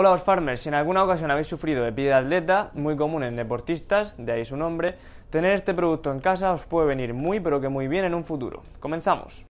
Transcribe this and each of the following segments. Hola Ospharmers, si en alguna ocasión habéis sufrido de pie de atleta, muy común en deportistas, de ahí su nombre, tener este producto en casa os puede venir muy pero que muy bien en un futuro. ¡Comenzamos!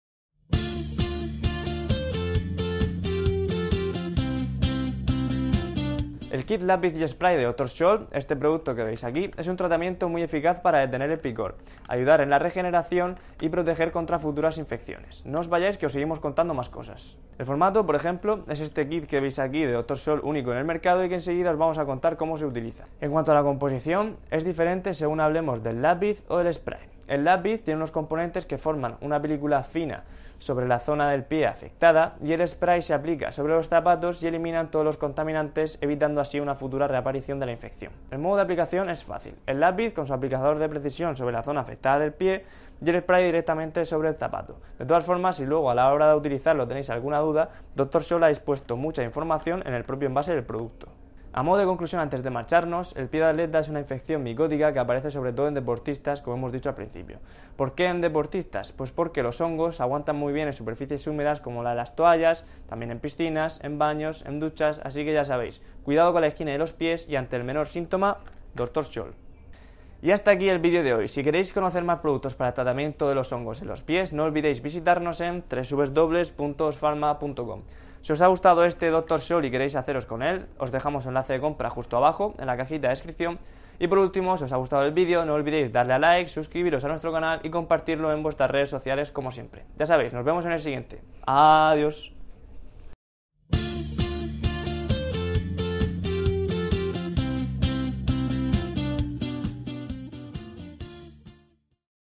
El kit lápiz y spray de Dr. Scholl, este producto que veis aquí, es un tratamiento muy eficaz para detener el picor, ayudar en la regeneración y proteger contra futuras infecciones. No os vayáis que os seguimos contando más cosas. El formato, por ejemplo, es este kit que veis aquí de Dr. Scholl único en el mercado y que enseguida os vamos a contar cómo se utiliza. En cuanto a la composición, es diferente según hablemos del lápiz o del spray. El lápiz tiene unos componentes que forman una película fina sobre la zona del pie afectada y el spray se aplica sobre los zapatos y eliminan todos los contaminantes, evitando así una futura reaparición de la infección. El modo de aplicación es fácil, el lápiz con su aplicador de precisión sobre la zona afectada del pie y el spray directamente sobre el zapato. De todas formas, si luego a la hora de utilizarlo tenéis alguna duda, Dr. Scholl ha dispuesto mucha información en el propio envase del producto. A modo de conclusión, antes de marcharnos, el pie de atleta es una infección micótica que aparece sobre todo en deportistas, como hemos dicho al principio. ¿Por qué en deportistas? Pues porque los hongos aguantan muy bien en superficies húmedas como la de las toallas, también en piscinas, en baños, en duchas, así que ya sabéis, cuidado con la esquina de los pies y ante el menor síntoma, Dr. Scholl. Y hasta aquí el vídeo de hoy. Si queréis conocer más productos para el tratamiento de los hongos en los pies, no olvidéis visitarnos en www.ospharma.com. Si os ha gustado este Dr. Scholl y queréis haceros con él, os dejamos enlace de compra justo abajo, en la cajita de descripción. Y por último, si os ha gustado el vídeo, no olvidéis darle a like, suscribiros a nuestro canal y compartirlo en vuestras redes sociales como siempre. Ya sabéis, nos vemos en el siguiente. Adiós.